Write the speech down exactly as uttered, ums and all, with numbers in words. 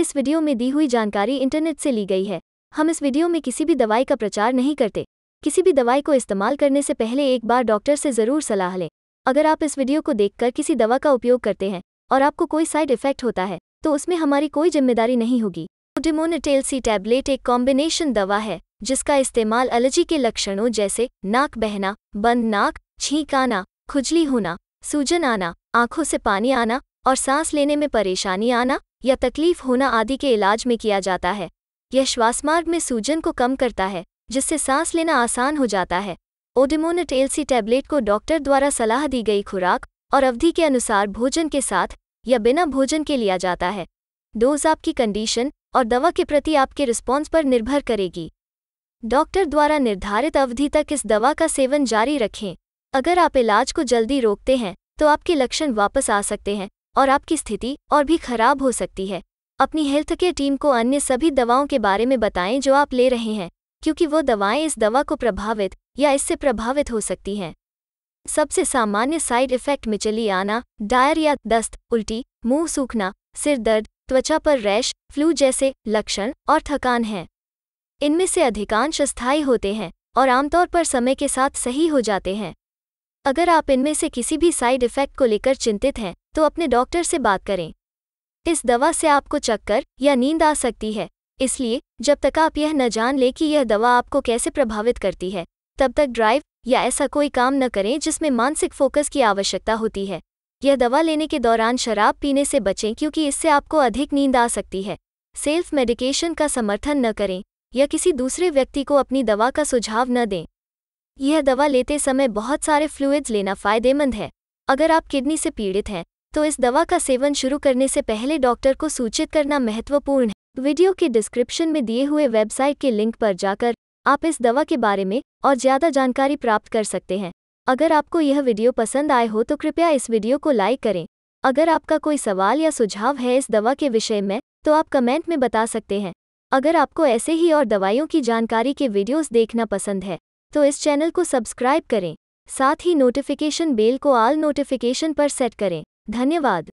इस वीडियो में दी हुई जानकारी इंटरनेट से ली गई है। हम इस वीडियो में किसी भी दवाई का प्रचार नहीं करते। किसी भी दवाई को इस्तेमाल करने से पहले एक बार डॉक्टर से ज़रूर सलाह लें। अगर आप इस वीडियो को देखकर किसी दवा का उपयोग करते हैं और आपको कोई साइड इफ़ेक्ट होता है तो उसमें हमारी कोई जिम्मेदारी नहीं होगी। ओडिमोंट-एल सी टैबलेट एक कॉम्बिनेशन दवा है जिसका इस्तेमाल एलर्जी के लक्षणों जैसे नाक बहना, बंद नाक, छींक आना, खुजली होना, सूजन आना, आंखों से पानी आना और सांस लेने में परेशानी आना या तकलीफ होना आदि के इलाज में किया जाता है। यह श्वासमार्ग में सूजन को कम करता है जिससे सांस लेना आसान हो जाता है। ओडिमोंट-एल सी टैबलेट को डॉक्टर द्वारा सलाह दी गई खुराक और अवधि के अनुसार भोजन के साथ या बिना भोजन के लिया जाता है। डोज आपकी कंडीशन और दवा के प्रति आपके रिस्पॉन्स पर निर्भर करेगी। डॉक्टर द्वारा निर्धारित अवधि तक इस दवा का सेवन जारी रखें। अगर आप इलाज को जल्दी रोकते हैं तो आपके लक्षण वापस आ सकते हैं और आपकी स्थिति और भी खराब हो सकती है। अपनी हेल्थ केयर टीम को अन्य सभी दवाओं के बारे में बताएं जो आप ले रहे हैं, क्योंकि वो दवाएं इस दवा को प्रभावित या इससे प्रभावित हो सकती हैं। सबसे सामान्य साइड इफ़ेक्ट मिचली आना, डायरिया, दस्त, उल्टी, मुंह सूखना, सिर दर्द, त्वचा पर रैश, फ्लू जैसे लक्षण और थकान हैं। इनमें से अधिकांश अस्थायी होते हैं और आमतौर पर समय के साथ सही हो जाते हैं। अगर आप इनमें से किसी भी साइड इफ़ेक्ट को लेकर चिंतित हैं तो अपने डॉक्टर से बात करें। इस दवा से आपको चक्कर या नींद आ सकती है, इसलिए जब तक आप यह न जान लें कि यह दवा आपको कैसे प्रभावित करती है तब तक ड्राइव या ऐसा कोई काम न करें जिसमें मानसिक फोकस की आवश्यकता होती है। यह दवा लेने के दौरान शराब पीने से बचें क्योंकि इससे आपको अधिक नींद आ सकती है। सेल्फ मेडिकेशन का समर्थन न करें या किसी दूसरे व्यक्ति को अपनी दवा का सुझाव न दें। यह दवा लेते समय बहुत सारे फ्लूइड्स लेना फ़ायदेमंद है। अगर आप किडनी से पीड़ित हैं तो इस दवा का सेवन शुरू करने से पहले डॉक्टर को सूचित करना महत्वपूर्ण है। वीडियो के डिस्क्रिप्शन में दिए हुए वेबसाइट के लिंक पर जाकर आप इस दवा के बारे में और ज़्यादा जानकारी प्राप्त कर सकते हैं। अगर आपको यह वीडियो पसंद आए हो तो कृपया इस वीडियो को लाइक करें। अगर आपका कोई सवाल या सुझाव है इस दवा के विषय में तो आप कमेंट में बता सकते हैं। अगर आपको ऐसे ही और दवाइयों की जानकारी के वीडियोस देखना पसंद है तो इस चैनल को सब्सक्राइब करें। साथ ही नोटिफिकेशन बेल को ऑल नोटिफिकेशन पर सेट करें। धन्यवाद।